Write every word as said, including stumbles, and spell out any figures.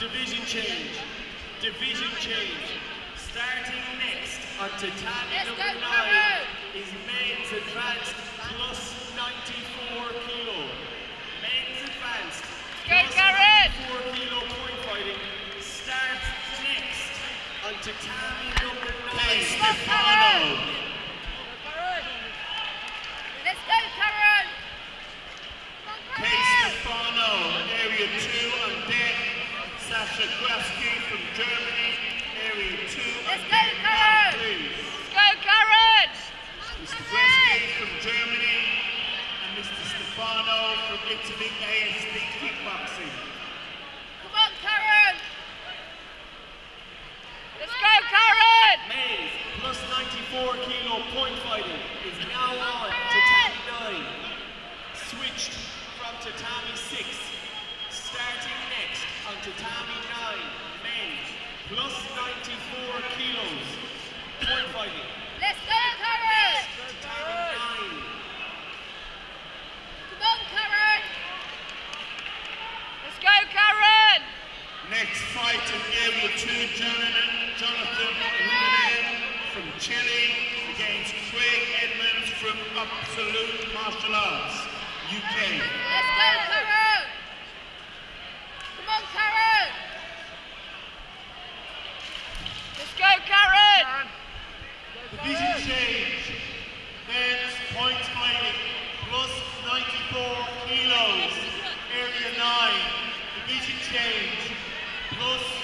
Division change. Division change. Starting next on Tatami number nine is men's advanced plus ninety-four kilo. Men's advanced plus ninety-four kilo point fighting starts next on Tatami number nine, Stefano. Gresge from Germany, area two. Let's go, Karen! Let's go, Karen! Mister Gresge from Germany and Mister Stefano from Italy, A S B kickboxing. Come on, Karen! Let's go, Karen! Mays, plus ninety-four kilo point fighting is now on Tatami nine. Switched from Tatami six. Starting next on Tatami nine, men, plus ninety-four kilos, point fighting. Let's go, Karen! Tatami nine. Come on, Karen! Let's go, Karen! Next fight in area two, Jonathan, Jonathan from Chile against Craig Edmonds from Absolute Martial Arts, U K. Let's go, Karen! Let's go, Karen! Division change. Men's point fighting plus ninety-four kilos. Area nine. Division change plus